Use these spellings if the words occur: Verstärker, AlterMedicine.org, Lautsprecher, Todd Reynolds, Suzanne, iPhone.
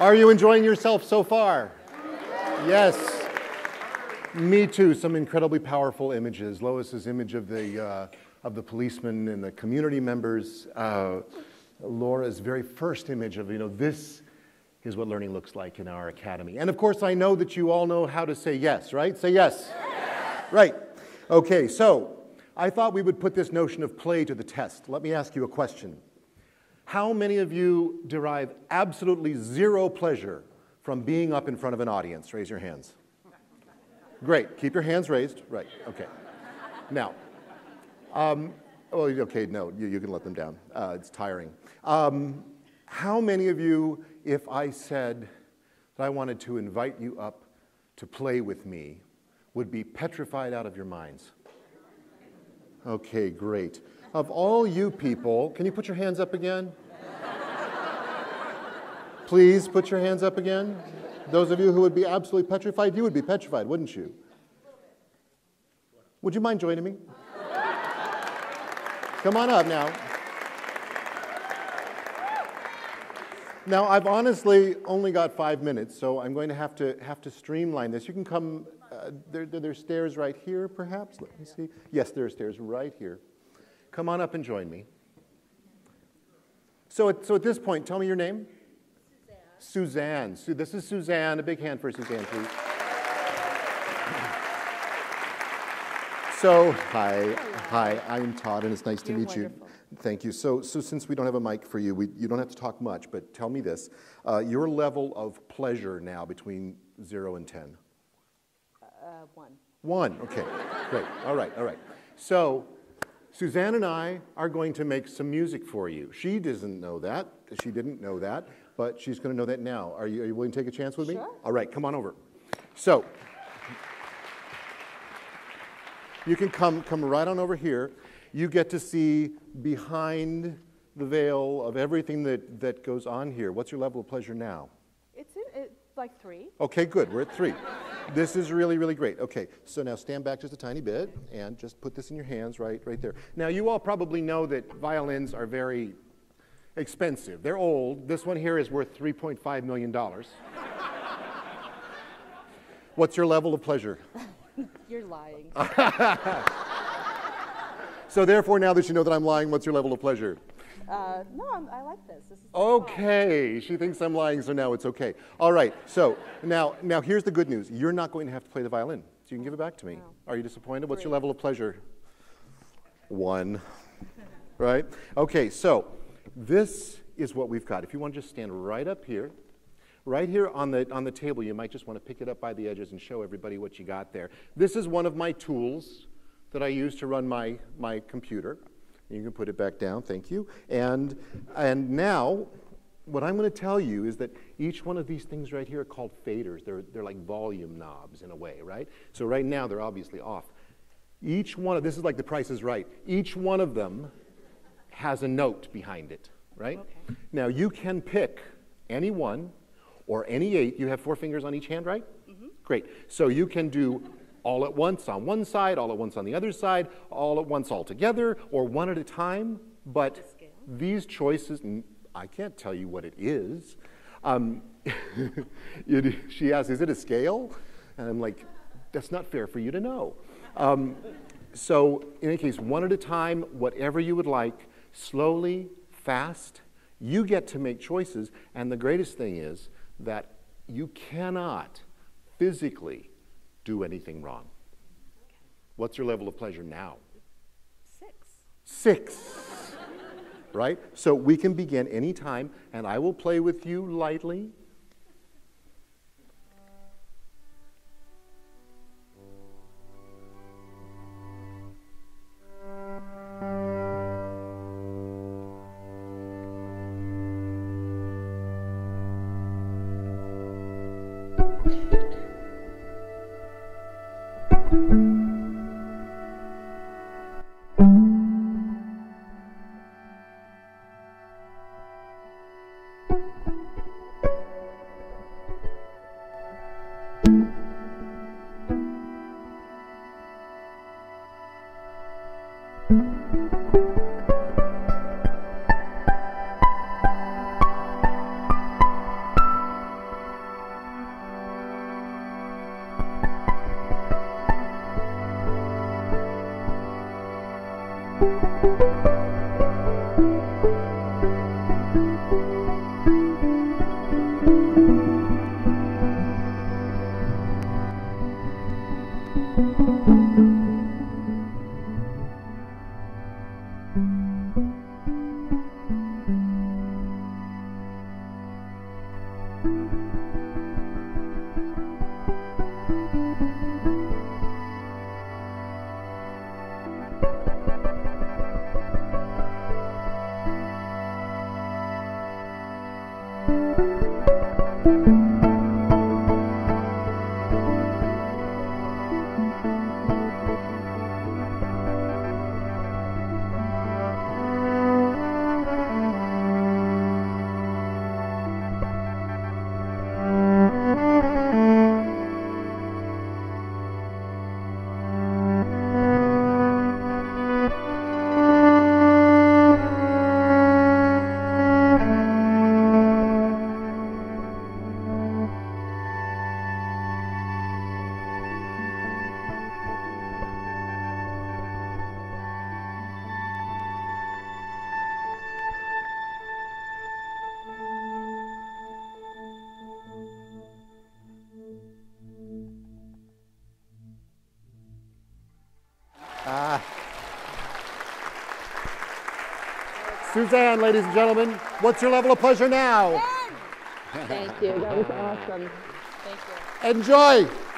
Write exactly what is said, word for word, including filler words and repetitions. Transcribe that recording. Are you enjoying yourself so far? Yes. Me too. Some incredibly powerful images. Lois's image of the uh, of the policeman and the community members. Uh, Laura's very first image of, you know, this is what learning looks like in our academy. And of course, I know that you all know how to say yes, right? Say yes. Yes. Right. Okay. So I thought we would put this notion of play to the test. Let me ask you a question. How many of you derive absolutely zero pleasure from being up in front of an audience? Raise your hands. Great. Keep your hands raised. Right. Okay. Now, um, well, okay, no, you, you can let them down. Uh, it's tiring. Um, how many of you, if I said that I wanted to invite you up to play with me, would be petrified out of your minds? Okay, great. Of all you people, can you put your hands up again? Please put your hands up again. Those of you who would be absolutely petrified, you would be petrified, wouldn't you? Would you mind joining me? Come on up now. Now, I've honestly only got five minutes, so I'm going to have to have to streamline this. You can come. Uh, there, there, there's stairs right here, perhaps. Let me see. Yes, there are stairs right here. Come on up and join me. So at, so at this point, tell me your name. Suzanne. Suzanne. So this is Suzanne. A big hand for Suzanne, please. So, hi. Hi, I'm Todd, and it's nice You're to meet wonderful. you. Thank you. So, so since we don't have a mic for you, we, you don't have to talk much, but tell me this. Uh, your level of pleasure now between zero and ten? Uh, one. One. Okay. Great. All right. All right. So Suzanne and I are going to make some music for you. She doesn't know that. She didn't know that, but she's going to know that now. Are you, are you willing to take a chance with me? Sure. All right, come on over. So, you can come, come right on over here. You get to see behind the veil of everything that, that goes on here. What's your level of pleasure now? It's, in, it's like three. Okay, good. We're at three. This is really, really great. Okay, so now stand back just a tiny bit and just put this in your hands right, right there. Now, you all probably know that violins are very expensive. They're old. This one here is worth three point five million dollars. What's your level of pleasure? You're lying. So therefore, now that you know that I'm lying, what's your level of pleasure? Uh, no, I'm, I like this. This is okay. Fun. She thinks I'm lying, so now it's okay. All right. So now, now here's the good news. You're not going to have to play the violin, so you can give it back to me. No. Are you disappointed? What's Three. your level of pleasure? One. Right? Okay. So this is what we've got. If you want to just stand right up here, right here on the on the table, you might just want to pick it up by the edges and show everybody what you got there. This is one of my tools that I use to run my my computer. You can put it back down, thank you. And, and now, what I'm gonna tell you is that each one of these things right here are called faders. They're, they're like volume knobs in a way, right? So right now, they're obviously off. Each one of, this is like The Price is Right. Each one of them has a note behind it, right? Okay. Now, you can pick any one or any eight. You have four fingers on each hand, right? Mm-hmm. Great, so you can do all at once on one side, all at once on the other side, all at once all together, or one at a time. But these choices, I can't tell you what it is. Um, it, she asks, is it a scale? And I'm like, that's not fair for you to know. Um, so in any case, one at a time, whatever you would like, slowly, fast, you get to make choices. And the greatest thing is that you cannot physically do anything wrong. Okay. What's your level of pleasure now? Six. Six. Right? So we can begin any time, and I will play with you lightly. Suzanne, ladies and gentlemen, what's your level of pleasure now? Thank you. That was awesome. Thank you. Enjoy.